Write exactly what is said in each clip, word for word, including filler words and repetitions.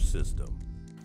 System.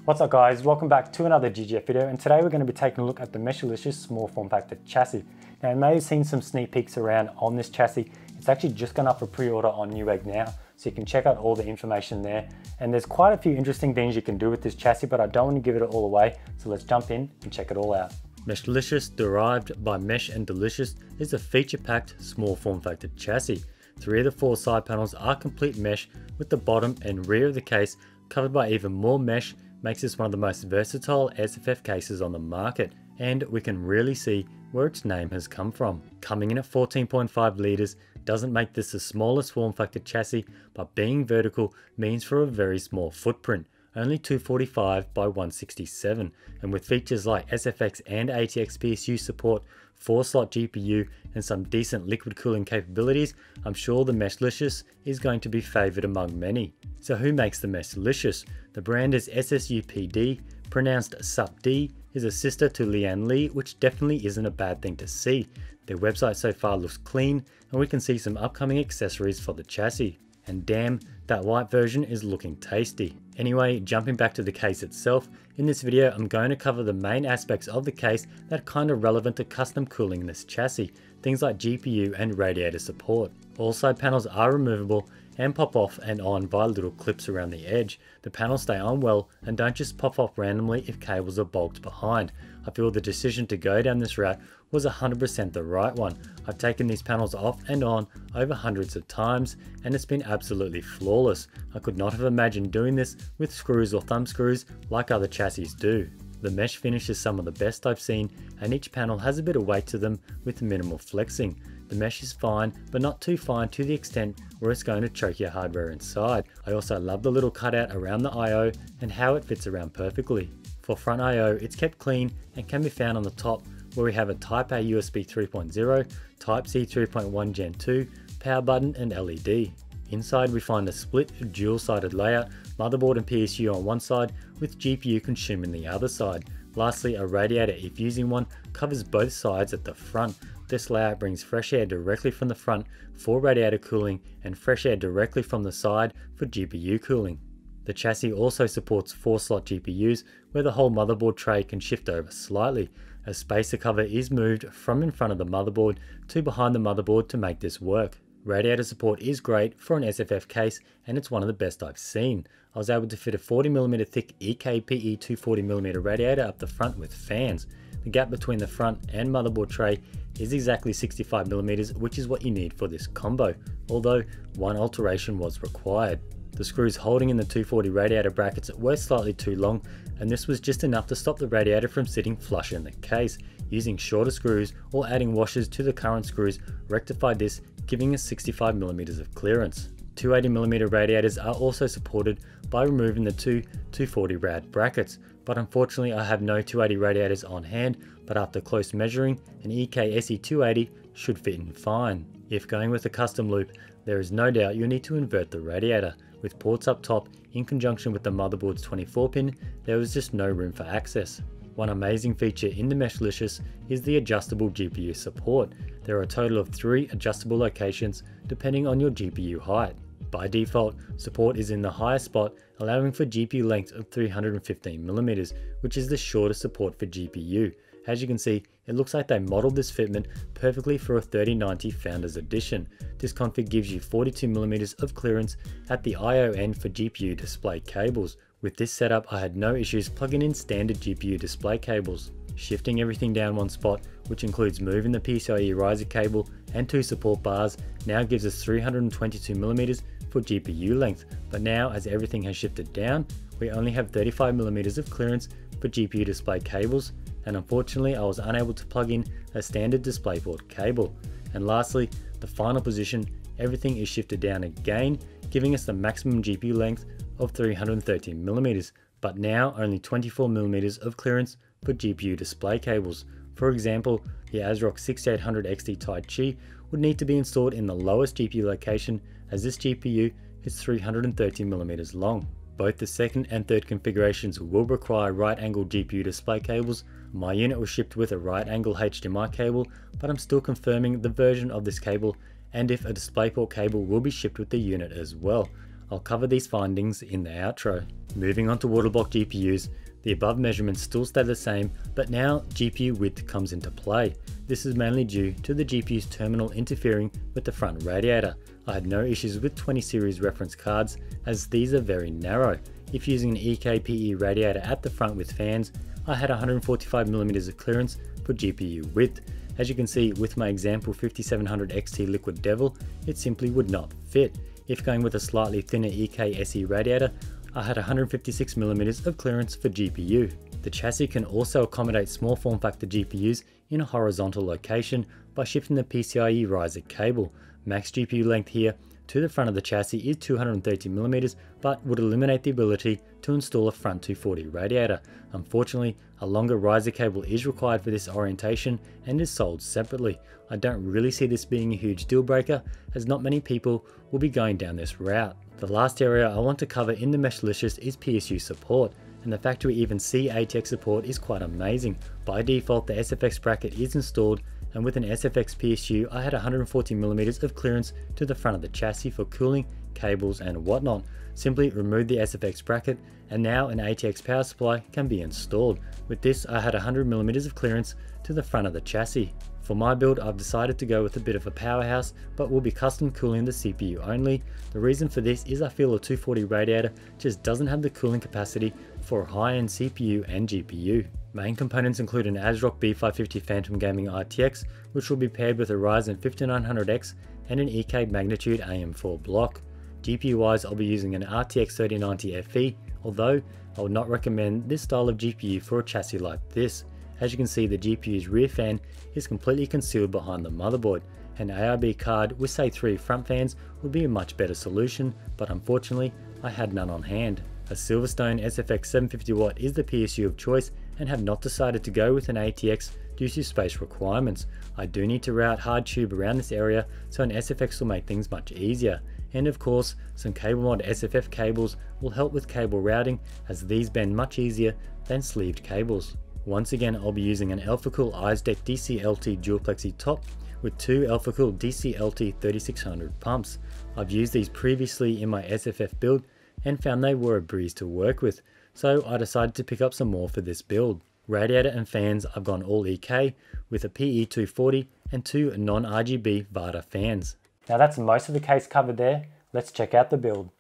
What's up guys, welcome back to another G G F video, and today we're going to be taking a look at the Meshlicious small form factor chassis. Now you may have seen some sneak peeks around on this chassis. It's actually just gone up for pre-order on Newegg now, so you can check out all the information there. And there's quite a few interesting things you can do with this chassis, but I don't want to give it all away, so let's jump in and check it all out. Meshlicious, derived by Mesh and Delicious, is a feature-packed small form factor chassis. Three of the four side panels are complete mesh, with the bottom and rear of the case covered by even more mesh, makes this one of the most versatile S F F cases on the market, and we can really see where its name has come from. Coming in at fourteen point five litres doesn't make this the smallest form factor chassis, but being vertical means for a very small footprint, only two forty-five by one sixty-seven, and with features like S F X and A T X P S U support, four slot G P U and some decent liquid cooling capabilities, I'm sure the Meshlicious is going to be favoured among many. So who makes the Meshlicious? The brand is S S U P D, pronounced S U P D, is a sister to Lian Li, which definitely isn't a bad thing to see. Their website so far looks clean, and we can see some upcoming accessories for the chassis. And damn, that white version is looking tasty. Anyway, jumping back to the case itself, in this video I'm going to cover the main aspects of the case that are kind of relevant to custom cooling this chassis, things like G P U and radiator support. All side panels are removable and pop off and on via little clips around the edge. The panels stay on well and don't just pop off randomly if cables are bulked behind. I feel the decision to go down this route was one hundred percent the right one. I've taken these panels off and on over hundreds of times and it's been absolutely flawless. I could not have imagined doing this with screws or thumb screws like other chassis do. The mesh finish is some of the best I've seen, and each panel has a bit of weight to them with minimal flexing. The mesh is fine, but not too fine to the extent where it's going to choke your hardware inside. I also love the little cutout around the I O and how it fits around perfectly. For front I O, it's kept clean and can be found on the top, where we have a Type A U S B three point oh, Type C three point one Gen two, power button and L E D. Inside we find a split dual-sided layout, motherboard and P S U on one side with G P U consuming the other side. Lastly, a radiator, if using one, covers both sides at the front. This layout brings fresh air directly from the front for radiator cooling and fresh air directly from the side for G P U cooling. The chassis also supports four slot G P Us where the whole motherboard tray can shift over slightly. A spacer cover is moved from in front of the motherboard to behind the motherboard to make this work. Radiator support is great for an S F F case, and it's one of the best I've seen. I was able to fit a forty millimeter thick E K P E two forty millimeter radiator up the front with fans. The gap between the front and motherboard tray is exactly sixty-five millimeters, which is what you need for this combo, although one alteration was required. The screws holding in the two forty radiator brackets were slightly too long, and this was just enough to stop the radiator from sitting flush in the case. Using shorter screws or adding washers to the current screws rectified this, giving us sixty-five millimeters of clearance. two eighty millimeter radiators are also supported by removing the two two forty rad brackets, but unfortunately I have no two eighty radiators on hand, but after close measuring, an E K S E two eighty should fit in fine. If going with a custom loop, there is no doubt you'll need to invert the radiator. With ports up top, in conjunction with the motherboard's twenty-four pin, there was just no room for access. One amazing feature in the Meshlicious is the adjustable G P U support. There are a total of three adjustable locations depending on your G P U height. By default, support is in the highest spot, allowing for G P U length of three hundred fifteen millimeters, which is the shortest support for G P U. As you can see, it looks like they modeled this fitment perfectly for a thirty ninety Founders Edition. This config gives you forty-two millimeters of clearance at the I O end for G P U display cables. With this setup, I had no issues plugging in standard G P U display cables. Shifting everything down one spot, which includes moving the PCIe riser cable and two support bars, now gives us three hundred twenty-two millimeters for G P U length, but now as everything has shifted down, we only have thirty-five millimeters of clearance for G P U display cables, and unfortunately I was unable to plug in a standard DisplayPort cable. And lastly, the final position, everything is shifted down again, giving us the maximum G P U length of three hundred thirteen millimeters, but now only twenty-four millimeters of clearance for G P U display cables. For example, the ASRock sixty-eight hundred X T Tai Chi would need to be installed in the lowest G P U location, as this G P U is three hundred thirty millimeters long. Both the second and third configurations will require right angle G P U display cables. My unit was shipped with a right angle H D M I cable, but I'm still confirming the version of this cable and if a DisplayPort cable will be shipped with the unit as well. I'll cover these findings in the outro. Moving on to water block G P Us, the above measurements still stay the same, but now G P U width comes into play. This is mainly due to the G P U's terminal interfering with the front radiator. I had no issues with twenty series reference cards, as these are very narrow. If using an E K P E radiator at the front with fans, I had one hundred forty-five millimeters of clearance for G P U width. As you can see with my example fifty-seven hundred X T Liquid Devil, it simply would not fit. If going with a slightly thinner E K S E radiator, I had one hundred fifty-six millimeters of clearance for G P U. The chassis can also accommodate small form factor G P Us in a horizontal location by shifting the PCIe riser cable. Max G P U length here to the front of the chassis is two hundred thirty millimeters, but would eliminate the ability to install a front two forty radiator. Unfortunately, a longer riser cable is required for this orientation and is sold separately. I don't really see this being a huge deal breaker, as not many people will be going down this route. The last area I want to cover in the Meshlicious is P S U support, and the factory even C A T X support is quite amazing. By default, the S F X bracket is installed, and with an S F X P S U I had one hundred forty millimeters of clearance to the front of the chassis for cooling, cables and whatnot. Simply remove the S F X bracket and now an A T X power supply can be installed. With this I had one hundred millimeters of clearance to the front of the chassis. For my build I've decided to go with a bit of a powerhouse, but will be custom cooling the C P U only. The reason for this is I feel a two forty radiator just doesn't have the cooling capacity for a high-end C P U and G P U. Main components include an ASRock B five fifty Phantom Gaming I T X, which will be paired with a Ryzen fifty-nine hundred X and an E K Magnitude A M four block. G P U wise I'll be using an R T X thirty ninety F E, although I would not recommend this style of G P U for a chassis like this. As you can see, the G P U's rear fan is completely concealed behind the motherboard. An A R B card with say three front fans would be a much better solution, but unfortunately I had none on hand. A Silverstone S F X seven fifty watt is the P S U of choice, and have not decided to go with an A T X due to space requirements. I do need to route hard tube around this area, so an S F X will make things much easier. And of course, some CableMod S F F cables will help with cable routing, as these bend much easier than sleeved cables. Once again, I'll be using an Alphacool ISDEC D C L T dual plexi top with two Alphacool D C L T thirty-six hundred pumps. I've used these previously in my S F F build and found they were a breeze to work with, so I decided to pick up some more for this build. Radiator and fans, I've gone all E K with a P E two forty and two non R G B VARTA fans. Now that's most of the case covered there. Let's check out the build.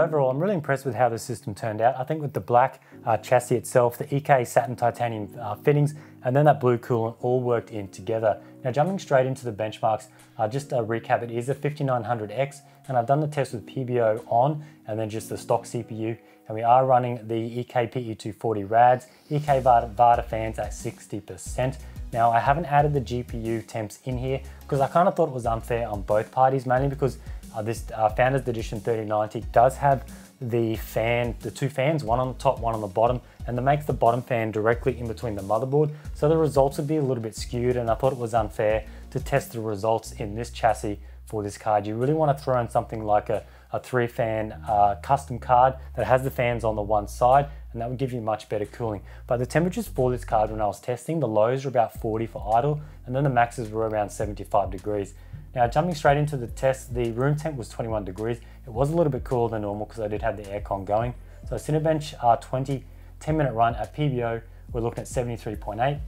overall, I'm really impressed with how the system turned out. I think with the black uh, chassis itself, the E K satin titanium uh, fittings, and then that blue coolant all worked in together. Now jumping straight into the benchmarks, uh, just a recap, it is a fifty-nine hundred X, and I've done the test with P B O on, and then just the stock C P U, and we are running the E K P E two forty R A Ds, E K VARTA fans at sixty percent. Now I haven't added the G P U temps in here because I kind of thought it was unfair on both parties, mainly because uh, this uh, Founders Edition thirty ninety does have the fan, the two fans, one on the top, one on the bottom, and that makes the bottom fan directly in between the motherboard. So the results would be a little bit skewed, and I thought it was unfair to test the results in this chassis for this card. You really want to throw in something like a, a three fan uh, custom card that has the fans on the one side, and that would give you much better cooling. But the temperatures for this card when I was testing, the lows were about forty for idle, and then the maxes were around seventy-five degrees. Now jumping straight into the test, the room temp was twenty-one degrees. It was a little bit cooler than normal because I did have the aircon going. So Cinebench R twenty, ten minute run at P B O, we're looking at seventy-three point eight.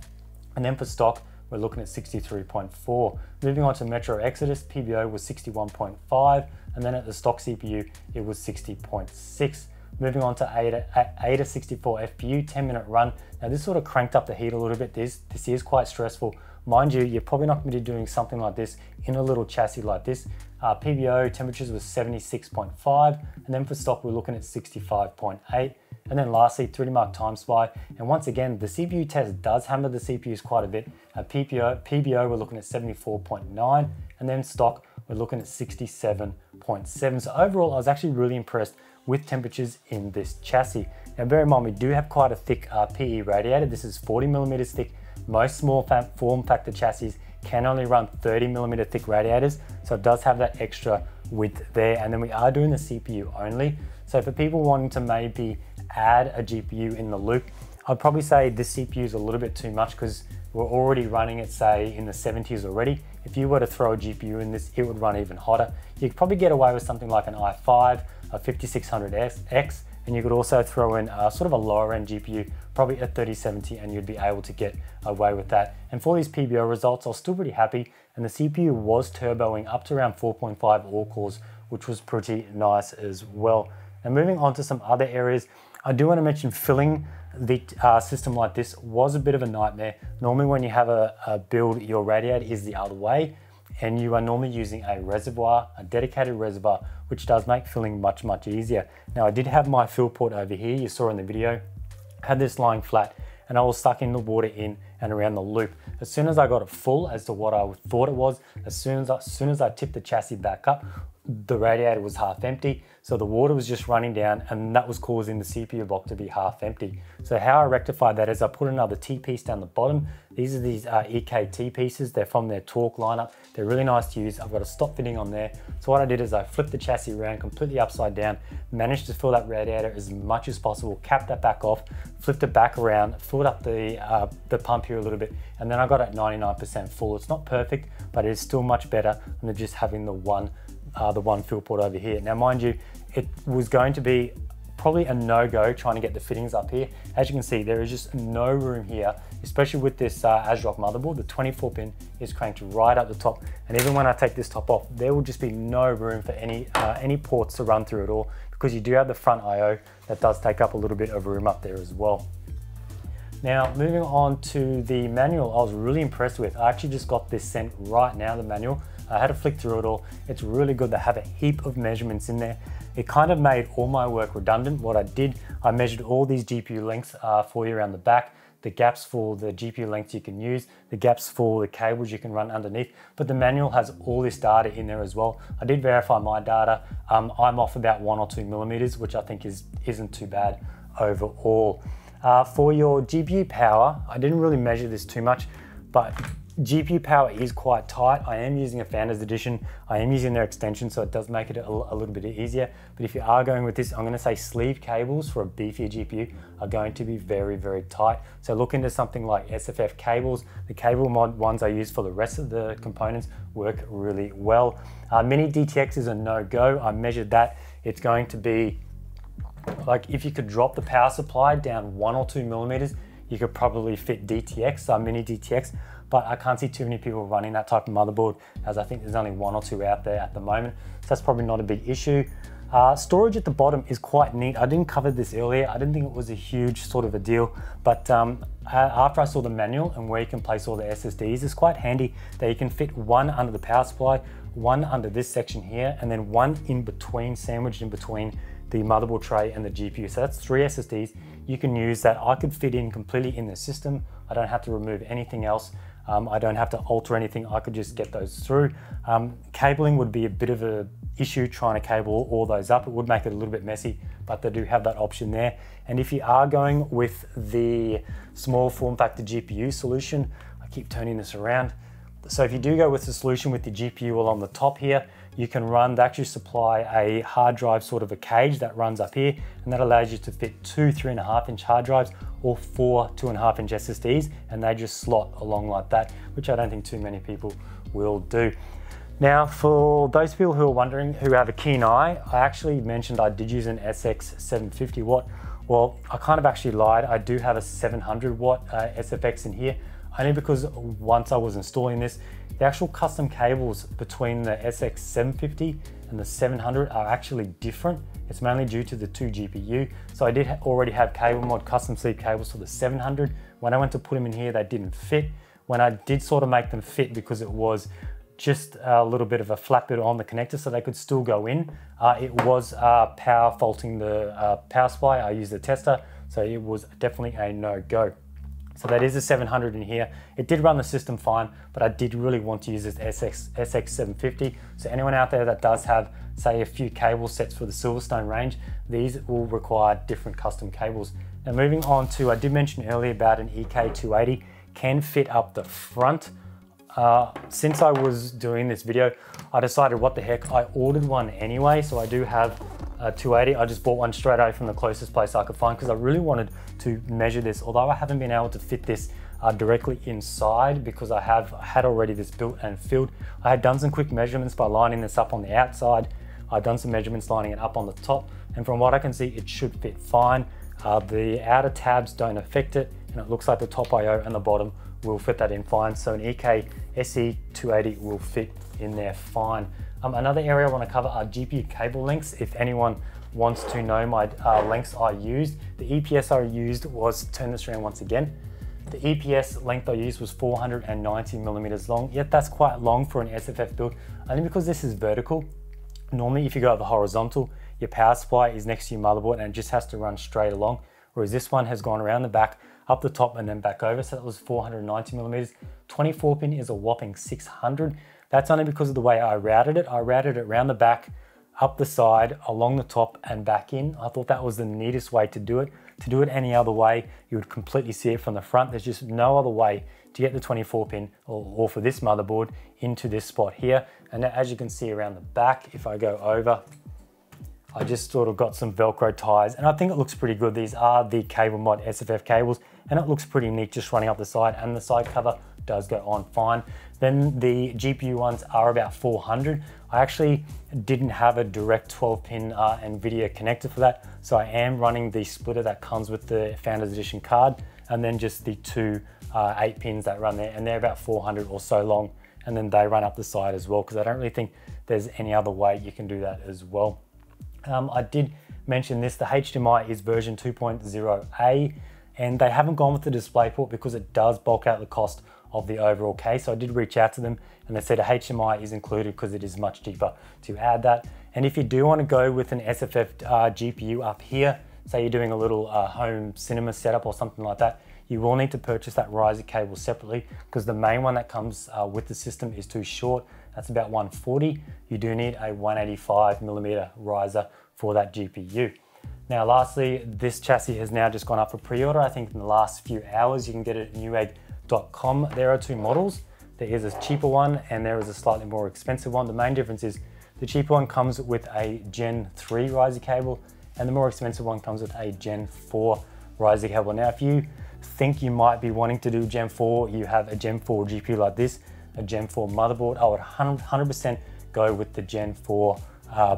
And then for stock, we're looking at sixty-three point four. Moving on to Metro Exodus, P B O was sixty-one point five. And then at the stock C P U, it was sixty point six. Moving on to AIDA sixty-four F P U, ten minute run. Now this sort of cranked up the heat a little bit. This, this is quite stressful. Mind you, you're probably not going to be doing something like this in a little chassis like this. Uh, P B O temperatures was seventy-six point five, and then for stock we're looking at sixty-five point eight. And then lastly, three D Mark Time Spy. And once again, the C P U test does hammer the C P Us quite a bit. At P B O, P B O we're looking at seventy-four point nine, and then stock we're looking at sixty-seven point seven. So overall, I was actually really impressed with temperatures in this chassis. Now bear in mind, we do have quite a thick uh, P E radiator. This is forty millimeters thick. Most small form factor chassis can only run thirty millimeter thick radiators, so it does have that extra width there. And then we are doing the C P U only. So for people wanting to maybe add a G P U in the loop, I'd probably say this C P U is a little bit too much because we're already running it, say, in the seventies already. If you were to throw a G P U in this, it would run even hotter. You could probably get away with something like an i five, a fifty-six hundred X, and you could also throw in a, sort of a lower end G P U, probably a thirty seventy, and you'd be able to get away with that. And for these P B O results, I was still pretty happy, and the C P U was turboing up to around four point five ore cores, which was pretty nice as well. And moving on to some other areas, I do want to mention filling the uh, system like this was a bit of a nightmare. Normally when you have a, a build, your radiator is the other way, and you are normally using a reservoir, a dedicated reservoir, which does make filling much, much easier. Now I did have my fill port over here, you saw in the video, had this lying flat, and I was sucking the water in and around the loop. As soon as I got it full as to what I thought it was, as soon as I, as soon as I tipped the chassis back up, the radiator was half empty, so the water was just running down, and that was causing the C P U block to be half empty. So how I rectified that is I put another T-piece down the bottom. These are these uh, E K T-pieces, they're from their Torque lineup. They're really nice to use. I've got a stop fitting on there. So what I did is I flipped the chassis around completely upside down, managed to fill that radiator as much as possible, capped that back off, flipped it back around, filled up the, uh, the pump here a little bit, and then I got it ninety-nine percent full. It's not perfect, but it is still much better than just having the one Uh, the one fill port over here. Now mind you, it was going to be probably a no-go trying to get the fittings up here. As you can see, there is just no room here, especially with this uh, ASRock motherboard. The twenty-four pin is cranked right up the top, and even when I take this top off, there will just be no room for any, uh, any ports to run through at all, because you do have the front I O that does take up a little bit of room up there as well. Now, moving on to the manual, I was really impressed with. I actually just got this sent right now, the manual. I had to flick through it all. It's really good. They have a heap of measurements in there. It kind of made all my work redundant. What I did, I measured all these G P U lengths uh, for you around the back, the gaps for the G P U lengths you can use, the gaps for the cables you can run underneath, but the manual has all this data in there as well. I did verify my data. Um, I'm off about one or two millimeters, which I think is, isn't too bad overall. Uh, for your G P U power, I didn't really measure this too much, but G P U power is quite tight. I am using a Founders Edition. I am using their extension, so it does make it a, a little bit easier. But if you are going with this, I'm going to say sleeve cables for a beefier G P U are going to be very, very tight. So look into something like S F F cables. The CableMod ones I use for the rest of the components work really well. Uh, Mini D T X is a no-go. I measured that. It's going to be like if you could drop the power supply down one or two millimeters, you could probably fit D T X, uh, Mini D T X, but I can't see too many people running that type of motherboard, as I think there's only one or two out there at the moment. So that's probably not a big issue. Uh, storage at the bottom is quite neat. I didn't cover this earlier. I didn't think it was a huge sort of a deal, but um, after I saw the manual and where you can place all the S S Ds, it's quite handy that you can fit one under the power supply, one under this section here, and then one in between, sandwiched in between the motherboard tray and the G P U. So that's three S S Ds you can use that I could fit in completely in the system. I don't have to remove anything else. Um, I don't have to alter anything. I could just get those through. Um, cabling would be a bit of a issue trying to cable all those up. It would make it a little bit messy, but they do have that option there. And if you are going with the small form factor G P U solution, I keep turning this around. So if you do go with the solution with the G P U along the top here, you can run, they actually supply a hard drive sort of a cage that runs up here, and that allows you to fit two three and a half inch hard drives or four two and a half inch S S Ds, and they just slot along like that, which I don't think too many people will do. Now, for those people who are wondering, who have a keen eye, I actually mentioned I did use an S X seven fifty watt. Well, I kind of actually lied. I do have a seven hundred watt uh, S F X in here, only because once I was installing this, the actual custom cables between the S X seven fifty and the seven hundred are actually different. It's mainly due to the two G P U. So I did ha already have CableMod custom sleeve cables for the seven hundred. When I went to put them in here, they didn't fit. When I did sort of make them fit, because it was just a little bit of a flat bit on the connector so they could still go in, Uh, it was uh, power faulting the uh, power supply. I used a tester, so it was definitely a no-go. So that is a seven hundred in here. It did run the system fine, but I did really want to use this S X seven fifty. So anyone out there that does have, say, a few cable sets for the Silverstone range, these will require different custom cables. Now moving on to, I did mention earlier about an E K two eighty can fit up the front. Uh, since I was doing this video, I decided what the heck, I ordered one anyway. So I do have a two eighty. I just bought one straight away from the closest place I could find because I really wanted to measure this. Although I haven't been able to fit this uh, directly inside because I have had already this built and filled. I had done some quick measurements by lining this up on the outside. I've done some measurements lining it up on the top. And from what I can see, it should fit fine. Uh, the outer tabs don't affect it. And it looks like the top I O and the bottom will fit that in fine. So an E K S E two eighty will fit in there fine. Um, another area I want to cover are G P U cable lengths. If anyone wants to know my uh, lengths I used, the E P S I used was, turn this around once again, the E P S length I used was four hundred ninety millimeters long, yet that's quite long for an S F F build, only because this is vertical. Normally if you go at the horizontal, your power supply is next to your motherboard and it just has to run straight along, whereas this one has gone around the back, up the top and then back over. So that was four hundred ninety millimeters. twenty-four pin is a whopping six hundred. That's only because of the way I routed it. I routed it around the back, up the side, along the top and back in. I thought that was the neatest way to do it. To do it any other way, you would completely see it from the front. There's just no other way to get the twenty-four pin or, or for this motherboard into this spot here. And as you can see around the back, if I go over, I just sort of got some Velcro ties and I think it looks pretty good. These are the CableMod S F F cables and it looks pretty neat just running up the side, and the side cover does go on fine. Then the G P U ones are about four hundred. I actually didn't have a direct twelve pin uh, NVIDIA connector for that. So I am running the splitter that comes with the Founders Edition card and then just the two uh, eight pins that run there, and they're about four hundred or so long. And then they run up the side as well, because I don't really think there's any other way you can do that as well. Um, I did mention this, the H D M I is version two point oh A, and they haven't gone with the DisplayPort because it does bulk out the cost of the overall case. So I did reach out to them and they said a H D M I is included because it is much cheaper to add that. And if you do want to go with an S F F uh, G P U up here, say you're doing a little uh, home cinema setup or something like that, you will need to purchase that riser cable separately because the main one that comes uh, with the system is too short. That's about one forty. You do need a one eighty-five millimeter riser for that G P U. Now, lastly, this chassis has now just gone up for pre-order. I think in the last few hours, you can get it at Newegg dot com. There are two models. There is a cheaper one and there is a slightly more expensive one. The main difference is the cheaper one comes with a Gen three riser cable and the more expensive one comes with a Gen four riser cable. Now, if you think you might be wanting to do Gen four, you have a Gen four G P U like this, a Gen four motherboard, I would one hundred percent go with the Gen four uh,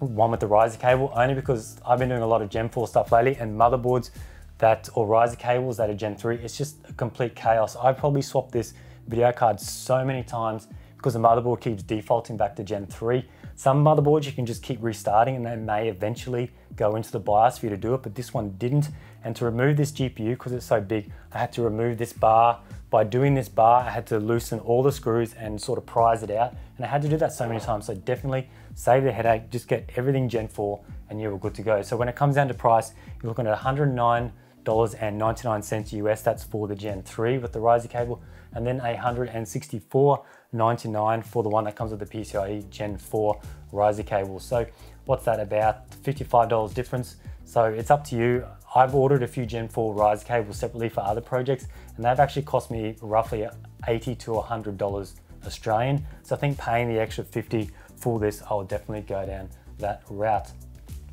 one with the riser cable, only because I've been doing a lot of Gen four stuff lately, and motherboards that, or riser cables that are Gen three, it's just a complete chaos. I probably swapped this video card so many times because the motherboard keeps defaulting back to Gen three. Some motherboards you can just keep restarting and they may eventually go into the BIOS for you to do it, but this one didn't. And to remove this G P U, because it's so big, I had to remove this bar. By doing this bar, I had to loosen all the screws and sort of prise it out. And I had to do that so many times. So definitely save the headache, just get everything Gen four and you're all good to go. So when it comes down to price, you're looking at one hundred nine dollars and ninety-nine cents U S, that's for the Gen three with the riser cable, and then one hundred sixty-four ninety-nine for the one that comes with the PCIe Gen four riser cable. So what's that, about fifty-five dollars difference? So it's up to you. I've ordered a few Gen four riser cables separately for other projects, and they've actually cost me roughly eighty to one hundred dollars Australian. So I think paying the extra fifty for this, I'll definitely go down that route.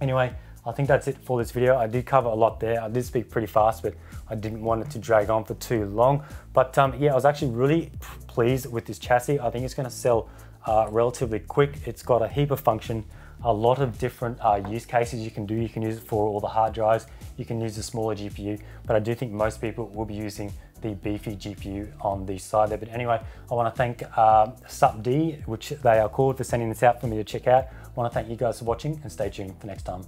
Anyway, I think that's it for this video. I did cover a lot there. I did speak pretty fast, but I didn't want it to drag on for too long. But um, yeah, I was actually really pleased with this chassis. I think it's gonna sell uh, relatively quick. It's got a heap of function, a lot of different uh, use cases you can do. You can use it for all the hard drives. You can use a smaller G P U, but I do think most people will be using the beefy G P U on the side there. But anyway, I wanna thank uh, S U P D, which they are called, for sending this out for me to check out. I wanna thank you guys for watching and stay tuned for next time.